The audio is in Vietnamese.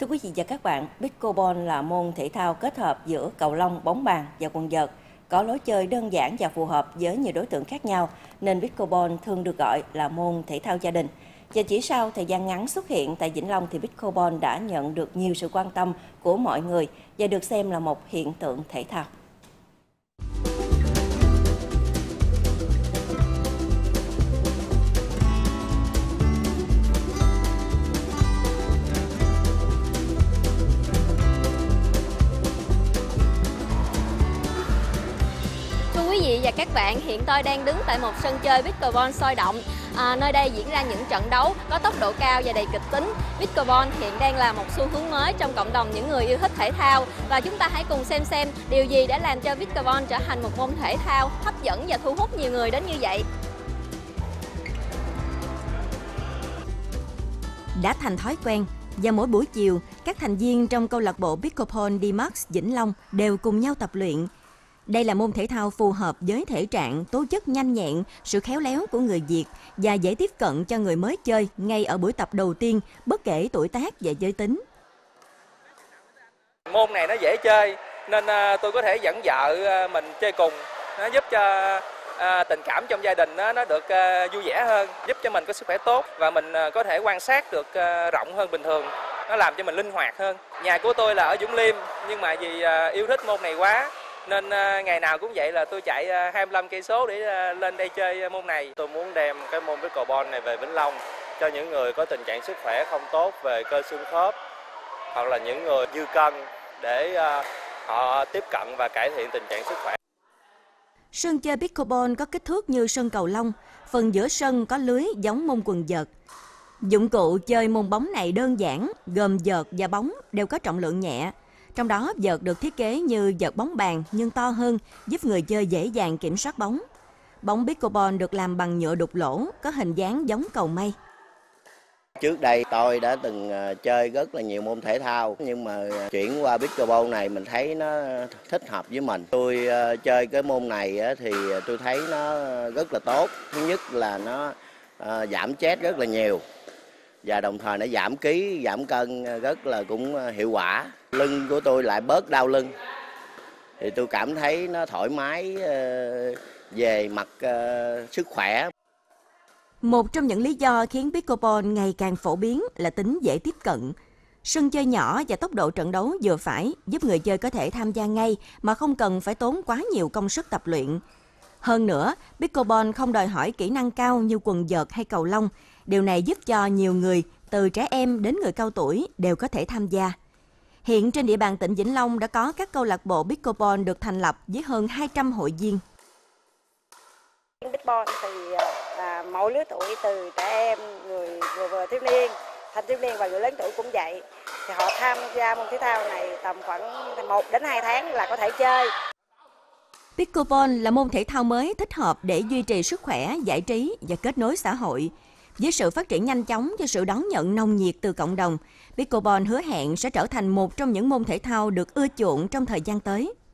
Thưa quý vị và các bạn, Pickleball là môn thể thao kết hợp giữa cầu lông, bóng bàn và quần vợt. Có lối chơi đơn giản và phù hợp với nhiều đối tượng khác nhau, nên Pickleball thường được gọi là môn thể thao gia đình. Và chỉ sau thời gian ngắn xuất hiện tại Vĩnh Long thì Pickleball đã nhận được nhiều sự quan tâm của mọi người và được xem là một hiện tượng thể thao. Và các bạn, hiện tôi đang đứng tại một sân chơi Pickleball sôi động. Nơi đây diễn ra những trận đấu có tốc độ cao và đầy kịch tính. Pickleball hiện đang là một xu hướng mới trong cộng đồng những người yêu thích thể thao. Và chúng ta hãy cùng xem điều gì đã làm cho Pickleball trở thành một môn thể thao hấp dẫn và thu hút nhiều người đến như vậy. Đã thành thói quen, và mỗi buổi chiều, các thành viên trong câu lạc bộ Pickleball Dmax Vĩnh Long đều cùng nhau tập luyện. Đây là môn thể thao phù hợp với thể trạng, tố chất nhanh nhẹn, sự khéo léo của người Việt và dễ tiếp cận cho người mới chơi ngay ở buổi tập đầu tiên, bất kể tuổi tác và giới tính. Môn này nó dễ chơi nên tôi có thể dẫn vợ mình chơi cùng. Nó giúp cho tình cảm trong gia đình nó được vui vẻ hơn, giúp cho mình có sức khỏe tốt và mình có thể quan sát được rộng hơn bình thường. Nó làm cho mình linh hoạt hơn. Nhà của tôi là ở Dũng Liêm nhưng mà vì yêu thích môn này quá, nên ngày nào cũng vậy là tôi chạy 25 cây số để lên đây chơi môn này. Tôi muốn đem cái môn Pickleball này về Vĩnh Long cho những người có tình trạng sức khỏe không tốt về cơ xương khớp hoặc là những người dư cân để họ tiếp cận và cải thiện tình trạng sức khỏe. Sân chơi Pickleball có kích thước như sân cầu lông, phần giữa sân có lưới giống môn quần vợt. Dụng cụ chơi môn bóng này đơn giản, gồm vợt và bóng đều có trọng lượng nhẹ. Trong đó, vợt được thiết kế như vợt bóng bàn nhưng to hơn, giúp người chơi dễ dàng kiểm soát bóng. Bóng Pickleball được làm bằng nhựa đục lỗ, có hình dáng giống cầu mây. Trước đây tôi đã từng chơi rất là nhiều môn thể thao, nhưng mà chuyển qua Pickleball này mình thấy nó thích hợp với mình. Tôi chơi cái môn này thì tôi thấy nó rất là tốt. Thứ nhất là nó giảm stress rất là nhiều. Và đồng thời nó giảm ký, giảm cân rất là cũng hiệu quả. Lưng của tôi lại bớt đau lưng. Thì tôi cảm thấy nó thoải mái về mặt sức khỏe. Một trong những lý do khiến Pickleball ngày càng phổ biến là tính dễ tiếp cận. Sân chơi nhỏ và tốc độ trận đấu vừa phải giúp người chơi có thể tham gia ngay mà không cần phải tốn quá nhiều công sức tập luyện. Hơn nữa, Pickleball không đòi hỏi kỹ năng cao như quần vợt hay cầu lông. Điều này giúp cho nhiều người, từ trẻ em đến người cao tuổi, đều có thể tham gia. Hiện trên địa bàn tỉnh Vĩnh Long đã có các câu lạc bộ Pickleball được thành lập với hơn 200 hội viên. Pickleball thì mỗi lứa tuổi, từ trẻ em, người vừa thiếu niên, thanh thiếu niên và người lớn tuổi cũng vậy. Thì họ tham gia môn thể thao này tầm khoảng 1 đến 2 tháng là có thể chơi. Pickleball là môn thể thao mới thích hợp để duy trì sức khỏe, giải trí và kết nối xã hội. Với sự phát triển nhanh chóng và sự đón nhận nồng nhiệt từ cộng đồng, Pickleball hứa hẹn sẽ trở thành một trong những môn thể thao được ưa chuộng trong thời gian tới.